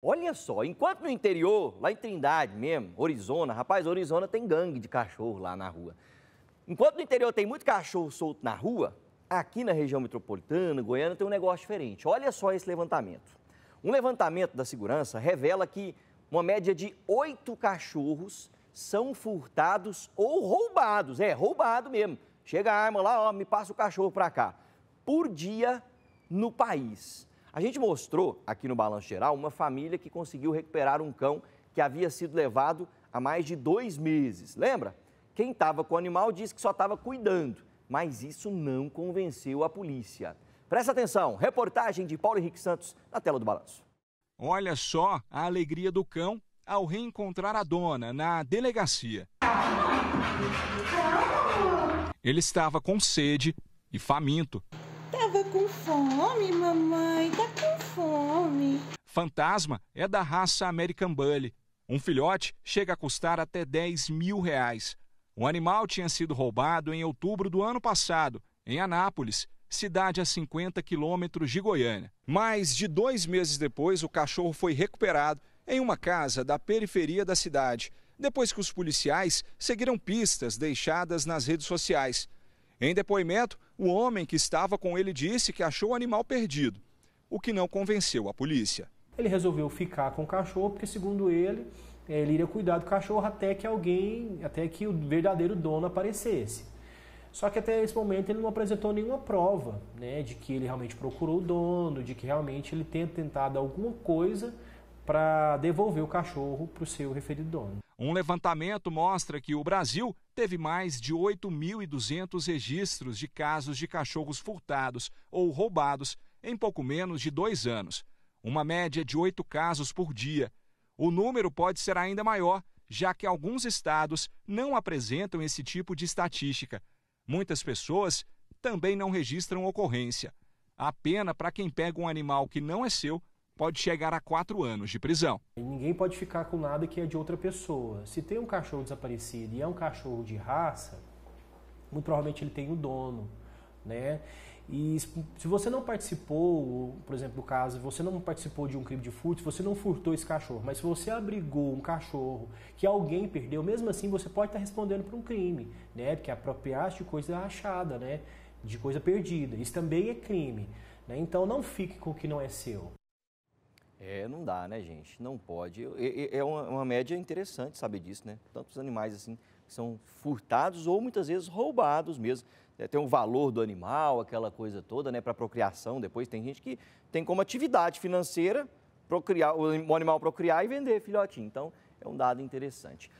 Olha só, enquanto no interior, lá em Trindade mesmo, Orizona, rapaz, Orizona tem gangue de cachorro lá na rua. Enquanto no interior tem muito cachorro solto na rua, aqui na região metropolitana, Goiânia, tem um negócio diferente. Olha só esse levantamento. Um levantamento da segurança revela que uma média de 8 cachorros são furtados ou roubados. É, roubado mesmo. Chega a arma lá, ó, me passa o cachorro pra cá. Por dia no país. A gente mostrou aqui no Balanço Geral uma família que conseguiu recuperar um cão que havia sido levado há mais de 2 meses. Lembra? Quem estava com o animal disse que só estava cuidando, mas isso não convenceu a polícia. Presta atenção, reportagem de Paulo Henrique Santos na tela do Balanço. Olha só a alegria do cão ao reencontrar a dona na delegacia. Ele estava com sede e faminto. Tava com fome, mamãe, tá com fome. Fantasma é da raça American Bully. Um filhote chega a custar até R$10 mil. O animal tinha sido roubado em outubro do ano passado, em Anápolis, cidade a 50 quilômetros de Goiânia. Mais de 2 meses depois, o cachorro foi recuperado em uma casa da periferia da cidade, depois que os policiais seguiram pistas deixadas nas redes sociais. Em depoimento, o homem que estava com ele disse que achou o animal perdido, o que não convenceu a polícia. Ele resolveu ficar com o cachorro porque, segundo ele, iria cuidar do cachorro até que o verdadeiro dono aparecesse. Só que até esse momento ele não apresentou nenhuma prova, né, de que ele realmente procurou o dono, de que realmente ele tenha tentado alguma coisa para devolver o cachorro para o seu referido dono. Um levantamento mostra que o Brasil teve mais de 8.200 registros de casos de cachorros furtados ou roubados em pouco menos de 2 anos, uma média de 8 casos por dia. O número pode ser ainda maior, já que alguns estados não apresentam esse tipo de estatística. Muitas pessoas também não registram ocorrência. A pena para quem pega um animal que não é seu pode chegar a 4 anos de prisão. Ninguém pode ficar com nada que é de outra pessoa. Se tem um cachorro desaparecido e é um cachorro de raça, muito provavelmente ele tem um dono, né? E se você não participou, por exemplo, no caso, você não participou de um crime de furto, você não furtou esse cachorro, mas se você abrigou um cachorro que alguém perdeu, mesmo assim você pode estar respondendo por um crime, né? Porque apropriar-se de coisa achada, né? De coisa perdida. Isso também é crime, né? Então não fique com o que não é seu. É, não dá, né, gente? Não pode. É uma média interessante saber disso, né? Tantos animais, assim, que são furtados ou muitas vezes roubados mesmo. Tem o valor do animal, aquela coisa toda, né? Para procriação, depois tem gente que tem como atividade financeira procriar, o animal procriar e vender filhotinho. Então, é um dado interessante.